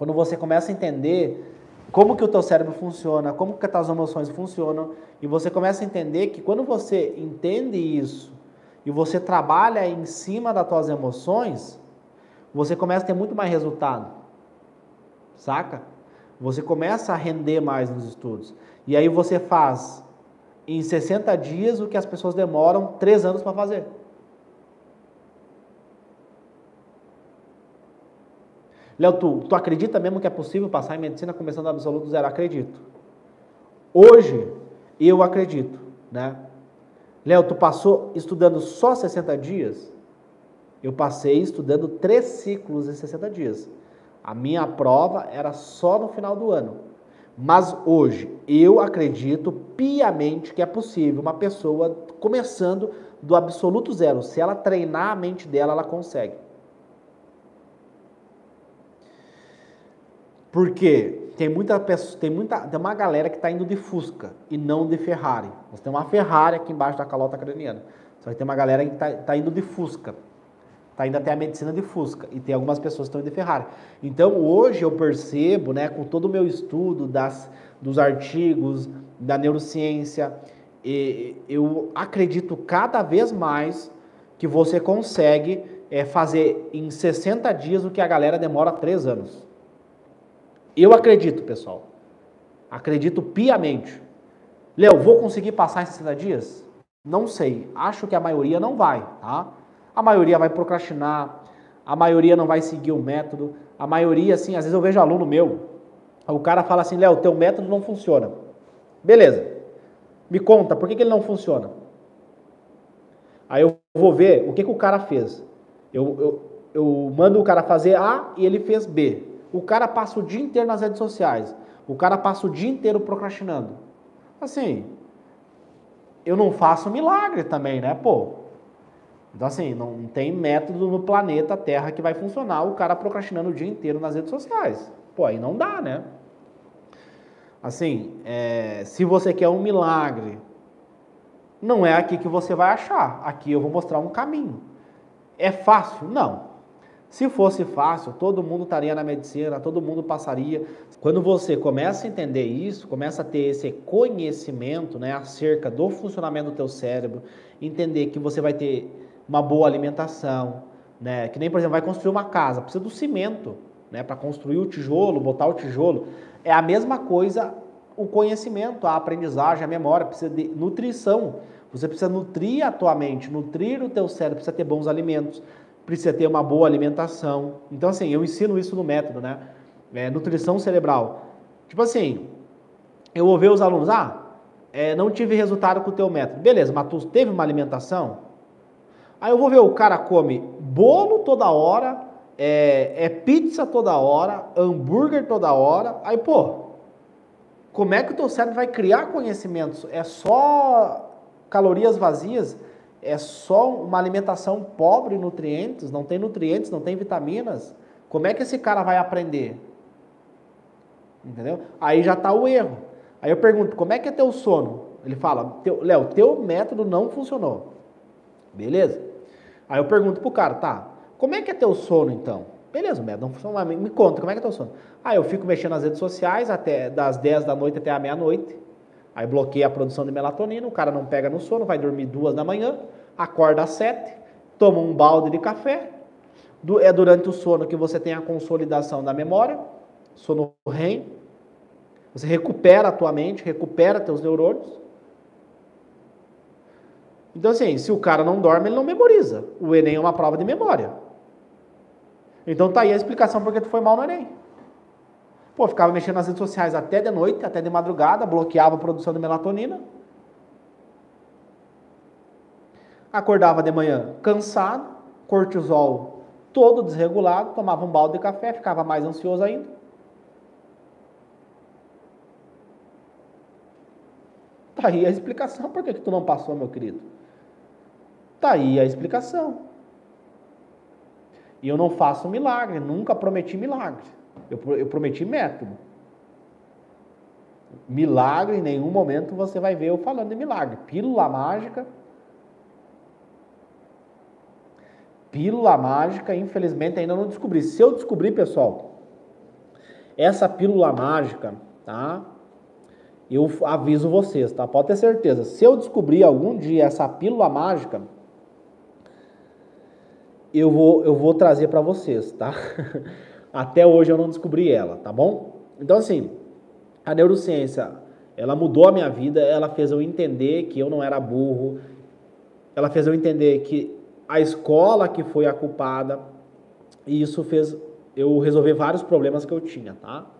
Quando você começa a entender como que o teu cérebro funciona, como que as tuas emoções funcionam, e você começa a entender que quando você entende isso e você trabalha em cima das tuas emoções, você começa a ter muito mais resultado, saca? Você começa a render mais nos estudos. E aí você faz em 60 dias o que as pessoas demoram 3 anos para fazer. Léo, tu acredita mesmo que é possível passar em medicina começando do absoluto zero? Acredito. Hoje, eu acredito, né? Léo, tu passou estudando só 60 dias? Eu passei estudando 3 ciclos em 60 dias. A minha prova era só no final do ano. Mas hoje, eu acredito piamente que é possível uma pessoa começando do absoluto zero. Se ela treinar a mente dela, ela consegue. Porque tem uma galera que está indo de Fusca e não de Ferrari. Você tem uma Ferrari aqui embaixo da calota craniana. Só que tem uma galera que está indo de Fusca. Está indo até a medicina de Fusca. E tem algumas pessoas que estão indo de Ferrari. Então, hoje eu percebo, né, com todo o meu estudo dos artigos, da neurociência, e eu acredito cada vez mais que você consegue fazer em 60 dias o que a galera demora 3 anos. Eu acredito, pessoal. Acredito piamente. Léo, vou conseguir passar em 60 dias? Não sei. Acho que a maioria não vai, tá? A maioria vai procrastinar, a maioria não vai seguir o método, a maioria, assim, às vezes eu vejo aluno meu, o cara fala assim, Léo, teu método não funciona. Beleza. Me conta, por que que ele não funciona? Aí eu vou ver o que o cara fez. Eu mando o cara fazer A e ele fez B. O cara passa o dia inteiro nas redes sociais. O cara passa o dia inteiro procrastinando. Assim, eu não faço milagre também, né, pô? Então, assim, não tem método no planeta Terra que vai funcionar o cara procrastinando o dia inteiro nas redes sociais. Pô, aí não dá, né? Assim, se você quer um milagre, não é aqui que você vai achar. Aqui eu vou mostrar um caminho. É fácil? Não. Se fosse fácil, todo mundo estaria na medicina, todo mundo passaria. Quando você começa a entender isso, começa a ter esse conhecimento, né, acerca do funcionamento do teu cérebro, entender que você vai ter uma boa alimentação, né, que nem, por exemplo, vai construir uma casa, precisa do cimento, né, para construir o tijolo, botar o tijolo. É a mesma coisa o conhecimento, a aprendizagem, a memória, precisa de nutrição. Você precisa nutrir a tua mente, nutrir o teu cérebro, precisa ter bons alimentos, precisa ter uma boa alimentação. Então, assim, eu ensino isso no método, né? Nutrição cerebral. Tipo assim, eu ouvi os alunos, não tive resultado com o teu método. Beleza, mas tu teve uma alimentação? Aí eu vou ver, o cara come bolo toda hora, pizza toda hora, hambúrguer toda hora. Aí, pô, como é que o teu cérebro vai criar conhecimentos? É só calorias vazias? É só uma alimentação pobre em nutrientes, não tem vitaminas. Como é que esse cara vai aprender? Entendeu? Aí já está o erro. Aí eu pergunto, como é que é teu sono? Ele fala, Léo, teu método não funcionou. Beleza. Aí eu pergunto pro cara, tá, como é que é teu sono então? Beleza, o método não funcionou, mas me conta, como é que é teu sono? Aí eu fico mexendo nas redes sociais até das 10 da noite até a meia-noite. Aí bloqueia a produção de melatonina, o cara não pega no sono, vai dormir 2 da manhã, acorda às 7, toma um balde de café. É durante o sono que você tem a consolidação da memória, sono REM. Você recupera a tua mente, recupera teus neurônios. Então, assim, se o cara não dorme, ele não memoriza. O Enem é uma prova de memória. Então, tá aí a explicação porque tu foi mal no Enem. Pô, ficava mexendo nas redes sociais até de noite, até de madrugada, bloqueava a produção de melatonina. Acordava de manhã cansado, cortisol todo desregulado, tomava um balde de café, ficava mais ansioso ainda. Tá aí a explicação, por que que tu não passou, meu querido? Tá aí a explicação. E eu não faço milagre, nunca prometi milagre. Eu prometi método. Milagre, em nenhum momento você vai ver eu falando de milagre. Pílula mágica, infelizmente, ainda não descobri. Se eu descobrir, pessoal, Essa pílula mágica, tá? Eu aviso vocês, tá? Pode ter certeza. Se eu descobrir algum dia essa pílula mágica, eu vou trazer para vocês, tá? Até hoje eu não descobri ela, tá bom? Então, assim, a neurociência, ela mudou a minha vida, ela fez eu entender que eu não era burro, ela fez eu entender que a escola que foi a culpada, e isso fez eu resolver vários problemas que eu tinha, tá?